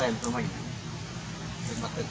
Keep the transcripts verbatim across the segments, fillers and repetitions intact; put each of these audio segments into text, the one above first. Xem cho mình trên mặt tịch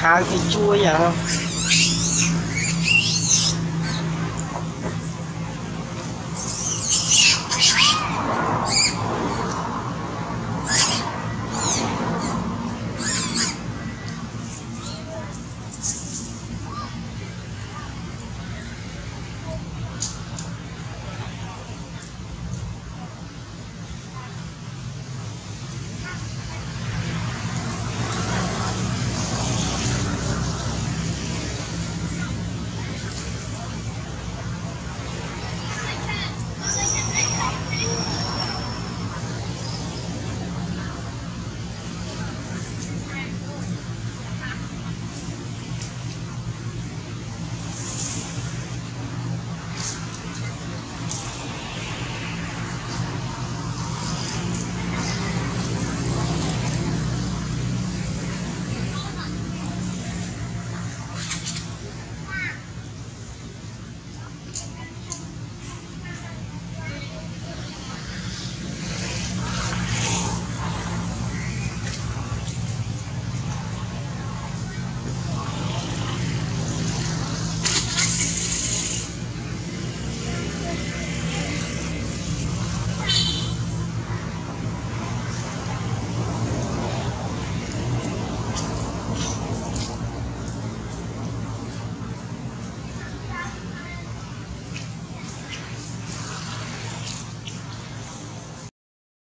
Hai cái chuối vậy không?